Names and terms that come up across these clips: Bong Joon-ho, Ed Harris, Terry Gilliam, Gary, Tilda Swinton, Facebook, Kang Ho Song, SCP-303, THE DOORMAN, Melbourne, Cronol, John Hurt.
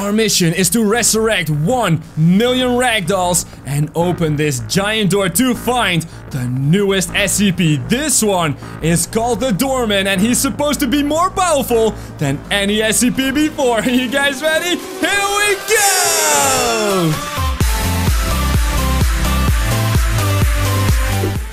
Our mission is to resurrect 1 million ragdolls and open this giant door to find the newest SCP. This one is called the Doorman, and he's supposed to be more powerful than any SCP before. Are you guys ready? Here we go!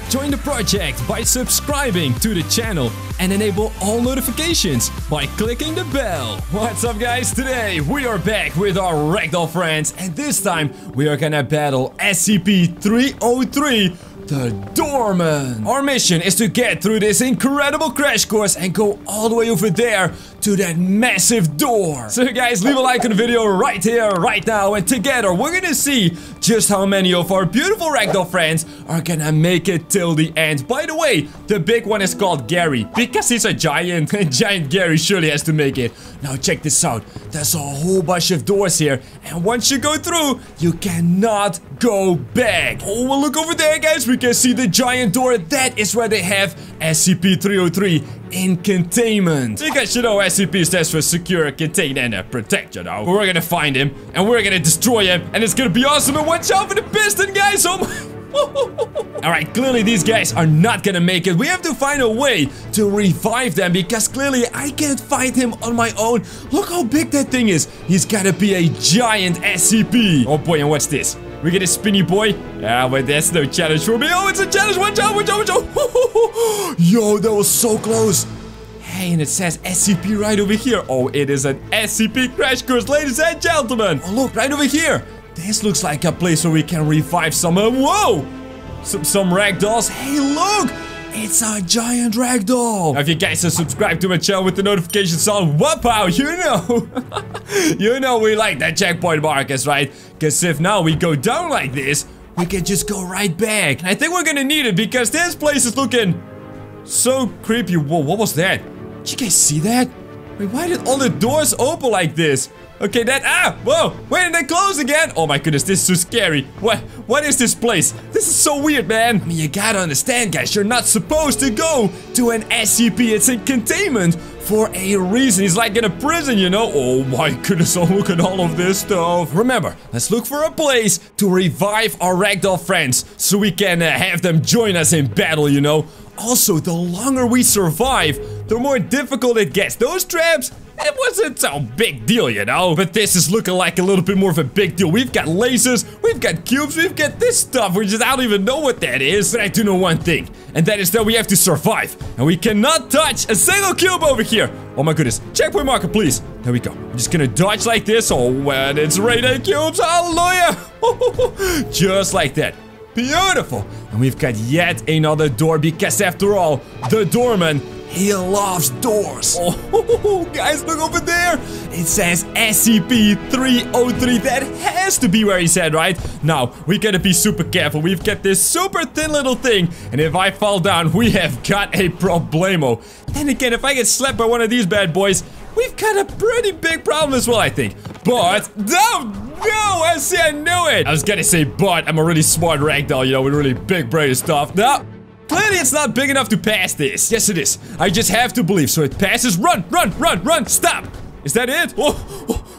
Join the project by subscribing to the channel and enable all notifications by clicking the bell. What's up, guys? Today we are back with our ragdoll friends, and this time we are gonna battle SCP-303, the Doorman. Our mission is to get through this incredible crash course and go all the way over there to that massive door. So guys, leave a like on the video right here, right now, and together we're gonna see just how many of our beautiful ragdoll friends are gonna make it till the end. By the way, the big one is called Gary because he's a giant. Giant Gary surely has to make it. Now check this out. There's a whole bunch of doors here, and once you go through, you cannot go back. Oh, well, look over there, guys. We can see the giant door. That is where they have SCP-303 in containment. You guys should know SCP stands for secure, contain, and protect, you know. We're gonna find him, and we're gonna destroy him, and it's gonna be awesome. And watch out for the piston, guys! Oh my... Alright, clearly these guys are not gonna make it. We have to find a way to revive them because clearly I can't find him on my own. Look how big that thing is. He's gotta be a giant SCP. Oh boy, and what's this? We get a spinny boy. Ah, but that's no challenge for me. Oh, it's a challenge. Watch out, watch out, watch out. Yo, that was so close. Hey, and it says SCP right over here. Oh, it is an SCP crash course, ladies and gentlemen. Oh, look, right over here. This looks like a place where we can revive some, whoa! Some ragdolls. Hey, look! It's a giant ragdoll! Now, if you guys are subscribed to my channel with the notifications on, wow, you know! You know we like that checkpoint markers, right? Because if now we go down like this, we can just go right back. And I think we're gonna need it because this place is looking so creepy. Whoa, what was that? Did you guys see that? Wait, why did all the doors open like this? Okay, that, whoa, wait, and they close again. Oh my goodness, this is so scary. What is this place? This is so weird, man. I mean, you gotta understand, guys, you're not supposed to go to an SCP. It's in containment for a reason. It's like in a prison, you know. Oh my goodness, oh, look at all of this stuff. Remember, let's look for a place to revive our ragdoll friends so we can have them join us in battle, you know. Also, the longer we survive, the more difficult it gets. Those traps, it wasn't so big deal, you know. But this is looking like a little bit more of a big deal. We've got lasers, we've got cubes, we've got this stuff. We just, I don't even know what that is. But I do know one thing, and that is that we have to survive. And we cannot touch a single cube over here. Oh my goodness. Checkpoint marker, please. There we go. I'm just gonna dodge like this. Oh, and it's radar cubes. Hallelujah. Just like that. Beautiful. And we've got yet another door because after all, the Doorman, he loves doors. Oh, guys, look over there. It says SCP-303. That has to be where he's at, right? Now, we gotta be super careful. We've got this super thin little thing. And if I fall down, we have got a problemo. Then again, if I get slapped by one of these bad boys, we've got a pretty big problem as well, I think. But, no, I see, I knew it. I was gonna say, but I'm a really smart ragdoll, you know, with really big brain stuff. No. Clearly, it's not big enough to pass this. Yes, it is. I just have to believe. So it passes. Run, run, run, run. Stop. Is that it? Oh,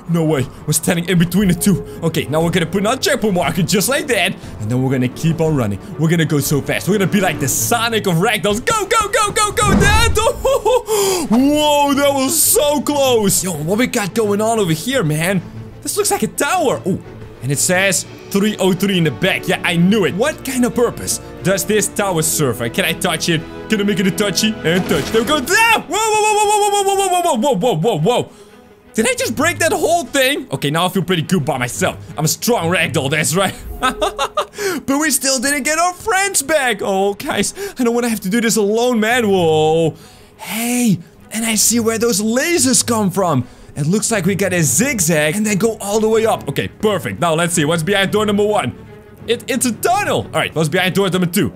no way. We're standing in between the two. Okay, now we're going to put another checkpoint marker just like that. And then we're going to keep on running. We're going to go so fast. We're going to be like the Sonic of ragdolls. Go, go, go, go, go. That. Oh, whoa, that was so close. Yo, what we got going on over here, man? This looks like a tower. Oh, and it says 303 in the back. Yeah, I knew it. What kind of purpose does this tower serve? Can I touch it? Can I make it a touchy? And touch. There we go. There! Whoa, whoa, whoa, whoa, whoa, whoa, whoa, whoa, whoa, whoa, whoa. Did I just break that whole thing? Okay, now I feel pretty good by myself. I'm a strong ragdoll, that's right. But we still didn't get our friends back. Oh, guys, I don't want to have to do this alone, man. Whoa. Hey, and I see where those lasers come from. It looks like we got a zigzag and then go all the way up. Okay, perfect. Now let's see what's behind door number one. It's a tunnel. All right, what's behind door number two?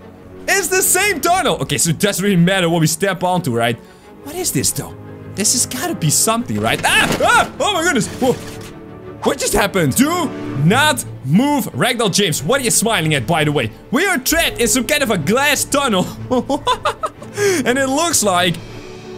It's the same tunnel. Okay, so it doesn't really matter what we step onto, right? What is this though? This has got to be something, right? Oh my goodness. Whoa. What just happened? Do not move, ragdoll James. What are you smiling at, by the way? We are trapped in some kind of a glass tunnel. And it looks like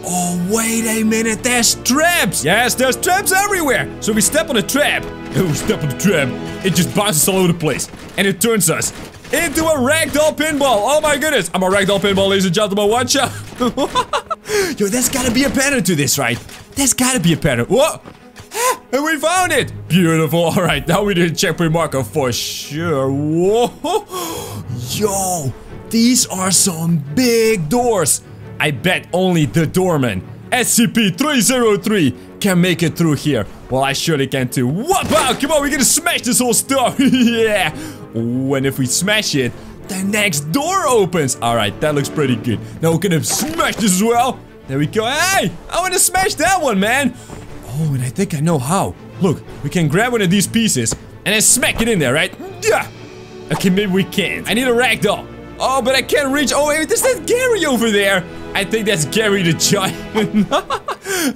Oh, wait a minute, there's traps! Yes, there's traps everywhere! So we step on a trap. Oh, step on the trap. It just bounces all over the place. And it turns us into a ragdoll pinball. Oh my goodness. I'm a ragdoll pinball, ladies and gentlemen. Watch out. Yo, there's gotta be a pattern to this, right? There's gotta be a pattern. Whoa! And we found it! Beautiful. Alright, now we need to check pre-marker for sure. Whoa! Yo! These are some big doors. I bet only the doorman, SCP-303, can make it through here. Well, I surely can too. What? Wow, come on, we're gonna smash this whole stuff. Yeah. Ooh, and if we smash it, the next door opens. All right, that looks pretty good. Now we're gonna smash this as well. There we go. Hey, I wanna smash that one, man. Oh, and I think I know how. Look, we can grab one of these pieces and then smack it in there, right? Yeah. Okay, maybe we can't. I need a ragdoll. Oh, but I can't reach. Oh, wait, there's that Gary over there. I think that's Gary the giant.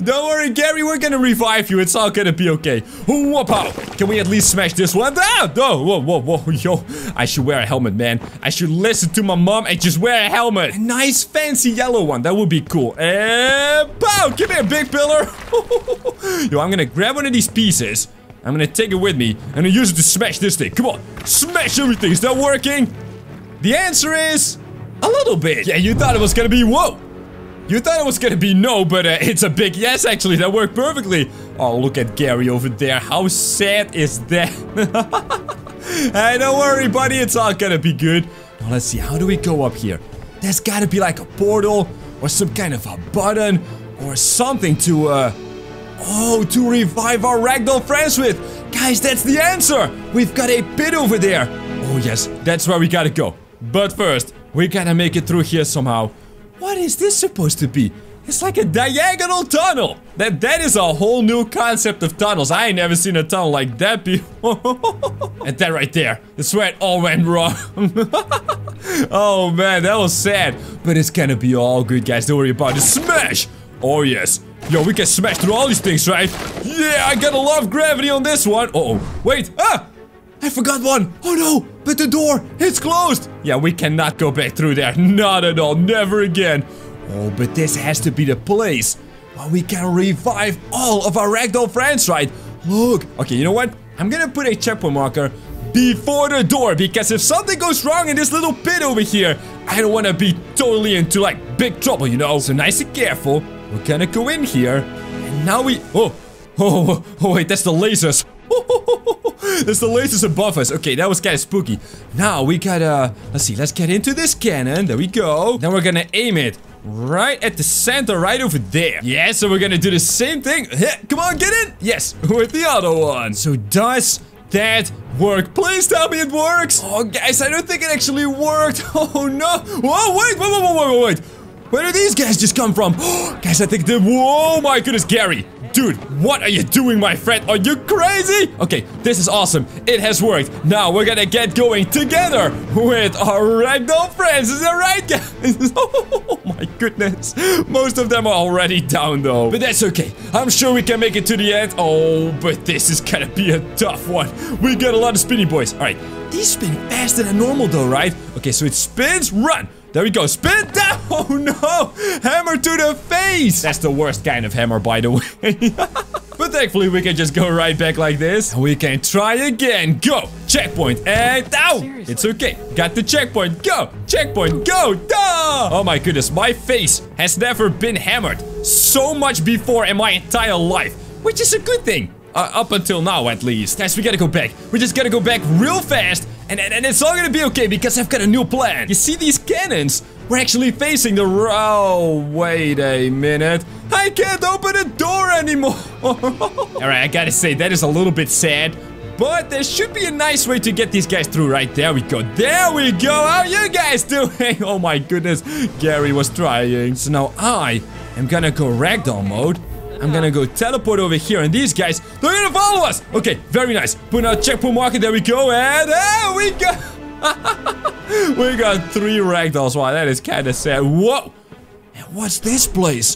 Don't worry, Gary, we're gonna revive you. It's all gonna be okay. Whoop-ow. Can we at least smash this one down? Oh, whoa, whoa, whoa, yo. I should wear a helmet, man. I should listen to my mom and just wear a helmet. A nice, fancy yellow one. That would be cool. And pow! Give me a big pillar. Yo, I'm gonna grab one of these pieces. I'm gonna take it with me and use it to smash this thing. Come on, smash everything. Is that working? The answer is a little bit. Yeah, you thought it was gonna be whoa. You thought it was gonna be no, but it's a big yes, actually. That worked perfectly. Oh, look at Gary over there. How sad is that? Hey, don't worry, buddy. It's all gonna be good. Now, let's see. How do we go up here? There's gotta be like a portal or some kind of a button or something to, oh, to revive our ragdoll friends with. Guys, that's the answer. We've got a pit over there. Oh, yes. That's where we gotta go. But first, we gotta make it through here somehow. What is this supposed to be? It's like a diagonal tunnel. That is a whole new concept of tunnels. I ain't never seen a tunnel like that before. And that right there, that's where it all went wrong. Oh man, that was sad. But it's gonna be all good, guys. Don't worry about it. Smash! Oh yes. Yo, we can smash through all these things, right? Yeah, I gotta love gravity on this one. Uh-oh. Wait. Ah! I forgot one! Oh no! But the door, it's closed! Yeah, we cannot go back through there. Not at all. Never again. Oh, but this has to be the place where we can revive all of our ragdoll friends, right? Look. Okay, you know what? I'm gonna put a checkpoint marker before the door, because if something goes wrong in this little pit over here, I don't wanna be totally into, like, big trouble, you know? So nice and careful. We're gonna go in here. And now we... Oh! Oh, wait, that's the lasers. There's the lasers above us. Okay, that was kind of spooky. Now we gotta... Let's see. Let's get into this cannon. There we go. Then we're gonna aim it right at the center, right over there. Yeah, so we're gonna do the same thing. Come on, get in. Yes, with the other one. So does that work? Please tell me it works. Oh, guys, I don't think it actually worked. Oh, no. Whoa, wait, wait, wait, wait, wait, wait. Where did these guys just come from? Guys, I think they... Whoa, my goodness, Gary. Dude, what are you doing, my friend? Are you crazy? Okay, this is awesome. It has worked. Now we're gonna get going together with our ragdoll friends. Is that right, guys? Oh my goodness. Most of them are already down, though. But that's okay. I'm sure we can make it to the end. Oh, but this is gonna be a tough one. We got a lot of spinny boys. All right, these spin faster than normal, though, right? Okay, so it spins, run. There we go, spin down! Oh no! Hammer to the face! That's the worst kind of hammer, by the way. But thankfully, we can just go right back like this. We can try again. Go! Checkpoint and... Ow! Seriously? It's okay. Got the checkpoint. Go! Checkpoint. Go! Duh! Oh my goodness, my face has never been hammered so much before in my entire life. Which is a good thing. Up until now, at least. Guys, we gotta go back. We just gotta go back real fast. And it's all gonna be okay, because I've got a new plan. You see these cannons? We're actually facing the... Oh, wait a minute. I can't open the door anymore. Alright, I gotta say, that is a little bit sad. But there should be a nice way to get these guys through, right? There we go. There we go. How are you guys doing? Oh my goodness. Gary was trying. So now I am gonna go ragdoll mode. I'm gonna go teleport over here, and these guys, they're gonna follow us! Okay, very nice. Put out checkpoint marker, there we go, and there we go! We got 3 ragdolls. Wow, that is kinda sad. Whoa! And what's this place?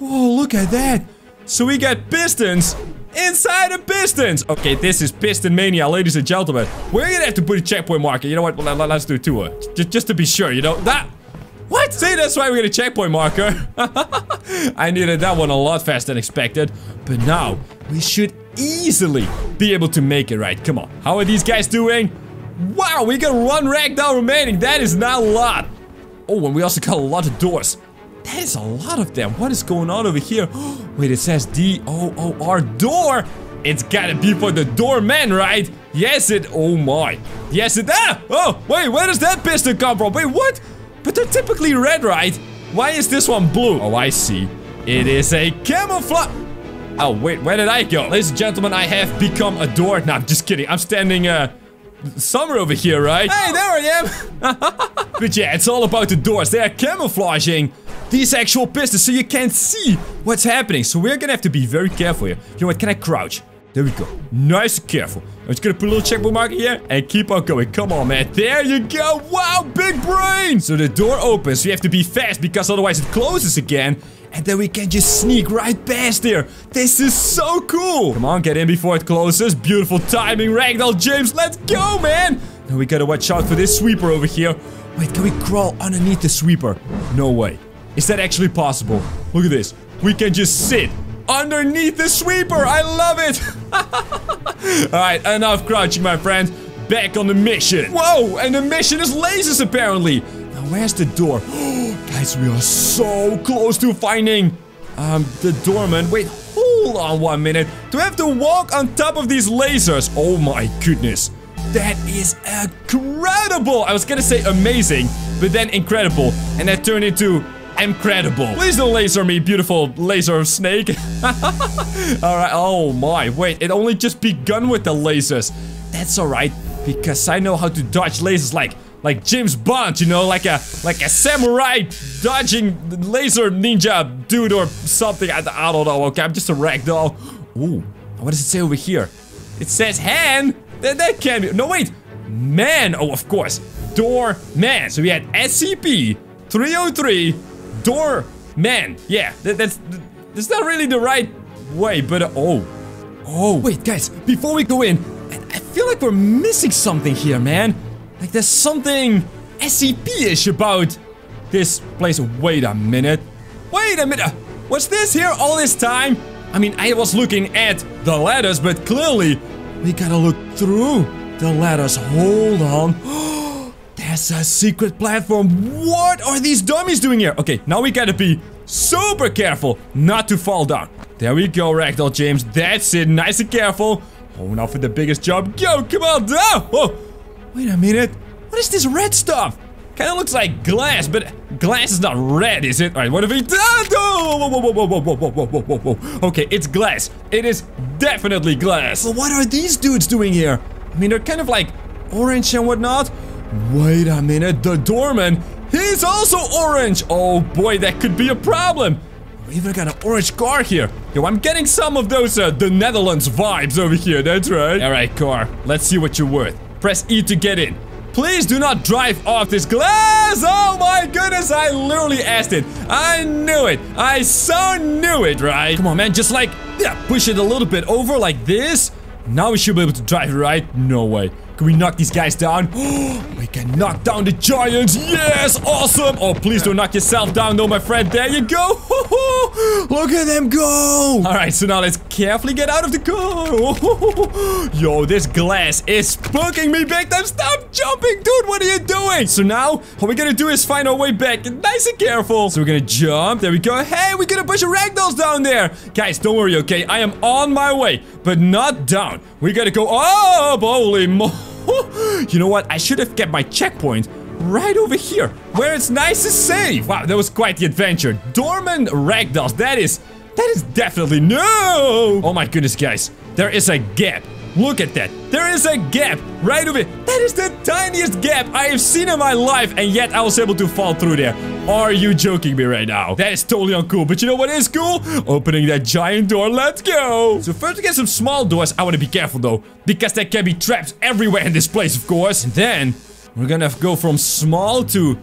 Whoa, look at that! So we got pistons inside the pistons! Okay, this is piston mania, ladies and gentlemen. We're gonna have to put a checkpoint marker. You know what? Let's do 2. Just to be sure, you know? That. What? See, that's why we get a checkpoint marker. I needed that one a lot faster than expected. But now, we should easily be able to make it, right? Come on. How are these guys doing? Wow, we got one rack down remaining. That is not a lot. Oh, and we also got a lot of doors. That is a lot of them. What is going on over here? Wait, it says D-O-O-R door. It's gotta be for the doorman, right? Yes, it... Oh, my. Yes, it... Ah! Oh, wait, where does that piston come from? Wait, what? But they're typically red, right? Why is this one blue? Oh, I see. It is a camouflage... Oh, wait, where did I go? Ladies and gentlemen, I have become a door... No, I'm just kidding. I'm standing, somewhere over here, right? Hey, there I am! But yeah, it's all about the doors. They are camouflaging these actual pistons, so you can't see what's happening. So we're gonna have to be very careful here. You know what? Can I crouch? There we go. Nice and careful. I'm just gonna put a little checkpoint marker here and keep on going. Come on, man. There you go. Wow, big brain. So the door opens. We have to be fast because otherwise it closes again. And then we can just sneak right past there. This is so cool. Come on, get in before it closes. Beautiful timing, Ragdoll James. Let's go, man. Now we gotta watch out for this sweeper over here. Wait, can we crawl underneath the sweeper? No way. Is that actually possible? Look at this. We can just sit underneath the sweeper. I love it. All right, enough crouching, my friends. Back on the mission. Whoa, and the mission is lasers, apparently. Now, where's the door? Guys, we are so close to finding the doorman. Wait, hold on one minute. Do I have to walk on top of these lasers? Oh, my goodness. That is incredible. I was gonna say amazing, but then incredible. And that turned into... incredible. Please don't laser me, beautiful laser snake. Alright, oh my. Wait, it only just begun with the lasers. That's alright, because I know how to dodge lasers like James Bond, you know, like a samurai dodging laser ninja dude or something. I don't know, okay, I'm just a ragdoll. Ooh, what does it say over here? It says hand. That can't be. No, wait. Man. Oh, of course. Door man. So we had SCP-303. Doorman. Yeah, that's not really the right way, but oh, wait, guys, before we go in, I feel like we're missing something here, man. Like there's something SCP-ish about this place. Wait a minute, was this here all this time? I mean, I was looking at the letters, but clearly we gotta look through the letters. Hold on. That's a secret platform. What are these dummies doing here? Okay, now we gotta be super careful not to fall down. There we go, Ragdoll James. That's it. Nice and careful. Oh, now for the biggest jump. Yo, come on down. Oh, wait a minute. What is this red stuff? Kind of looks like glass, but glass is not red, is it? All right, what have we done? Whoa. Okay, it's glass. It is definitely glass. Well, what are these dudes doing here? I mean, they're kind of like orange and whatnot. Wait a minute, the doorman, he's also orange. Oh boy, that could be a problem. We even got an orange car here. Yo, I'm getting some of those the Netherlands vibes over here, that's right. All right, car, let's see what you're worth. Press E to get in. Please do not drive off this glass. Oh my goodness, I literally asked it. I knew it. I so knew it, right? Come on, man, just like, yeah, push it a little bit over like this. Now we should be able to drive, right? No way. Can we knock these guys down? We can knock down the giants. Yes, awesome. Oh, please don't knock yourself down though, my friend. There you go. Look at them go. All right, so now let's carefully get out of the car. Yo, this glass is spooking me big time. Stop jumping, dude. What are you doing? So now what we're gonna do is find our way back. Nice and careful. So we're gonna jump. There we go. Hey, we're gonna push the ragdolls down there. Guys, don't worry, okay? I am on my way, but not down. We gotta go up. Holy moly. You know what? I should have kept my checkpoint right over here, where it's nice and safe. Wow, that was quite the adventure. Doorman ragdolls. That is definitely no. Oh my goodness, guys. There is a gap. Look at that. There is a gap right over here. That is the tiniest gap I have seen in my life, and yet I was able to fall through there. Are you joking me right now? That is totally uncool, but you know what is cool? Opening that giant door, let's go! So first we get some small doors. I want to be careful though, because there can be traps everywhere in this place, of course. And then, we're gonna go from small to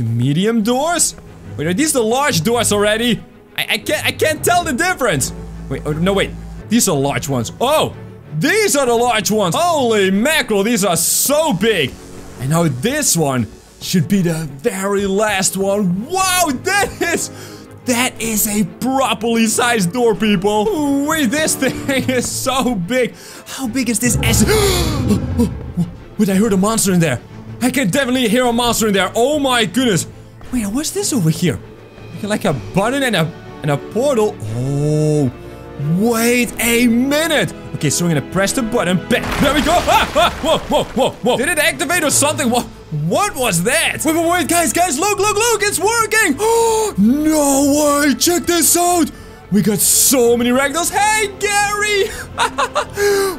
medium doors? Wait, are these the large doors already? I can't tell the difference! Wait, oh, no wait, these are large ones. Oh! These are the large ones. Holy mackerel, these are so big. And now this one should be the very last one. Wow, that is a properly sized door, people. Wait, this thing is so big. How big is this? Wait, I heard a monster in there. I can definitely hear a monster in there. Oh my goodness. Wait, what's this over here? Like a button and a portal. Oh, wait a minute. Okay, so I'm gonna press the button. Bam. There we go. Ah, ah, whoa, whoa, whoa, whoa. Did it activate or something? What was that? Wait, wait, wait, guys, look, look, look, it's working. Oh, no way, check this out. We got so many ragdolls. Hey, Gary.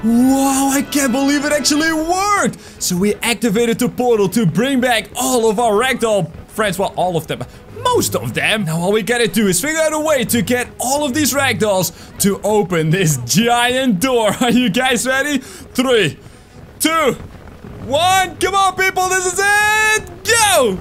Wow, I can't believe it actually worked. So we activated the portal to bring back all of our ragdoll friends. Well, all of them. Most of them. Now all we gotta do is figure out a way to get all of these ragdolls to open this giant door. Are you guys ready? 3, 2, 1. Come on, people. This is it. Go.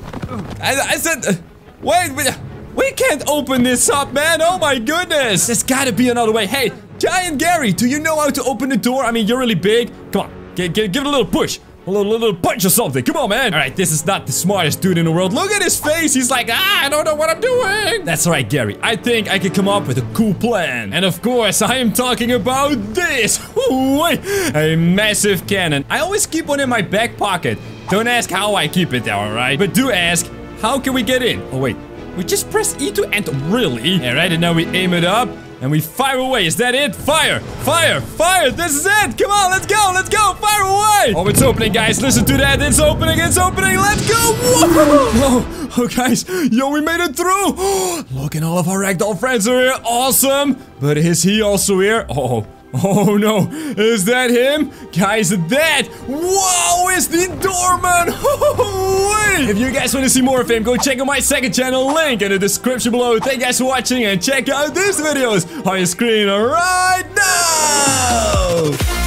I said, wait, we can't open this up, man. Oh my goodness. There's gotta be another way. Hey, Giant Gary, do you know how to open the door? I mean, you're really big. Come on, give it a little push. A little punch or something. Come on, man. All right, this is not the smartest dude in the world. Look at his face. He's like, I don't know what I'm doing. That's all right, Gary. I think I can come up with a cool plan. And of course, I am talking about this. Wait, a massive cannon. I always keep one in my back pocket. Don't ask how I keep it there, all right? But do ask, how can we get in? Oh, wait. We just press E to enter. Really? All right, and now we aim it up. And we fire away. Is that it? Fire! Fire! Fire! This is it! Come on, let's go! Let's go! Fire away! Oh, it's opening, guys. Listen to that. It's opening. It's opening. Let's go! Whoa! Oh, guys. Yo, we made it through. Look, and all of our ragdoll friends are here. Awesome. But is he also here? Uh-oh. Oh no, is that him? Guys, that, whoa, is the Doorman! If you guys want to see more of him, go check out my second channel, link in the description below. Thank you guys for watching and check out these videos on your screen right now!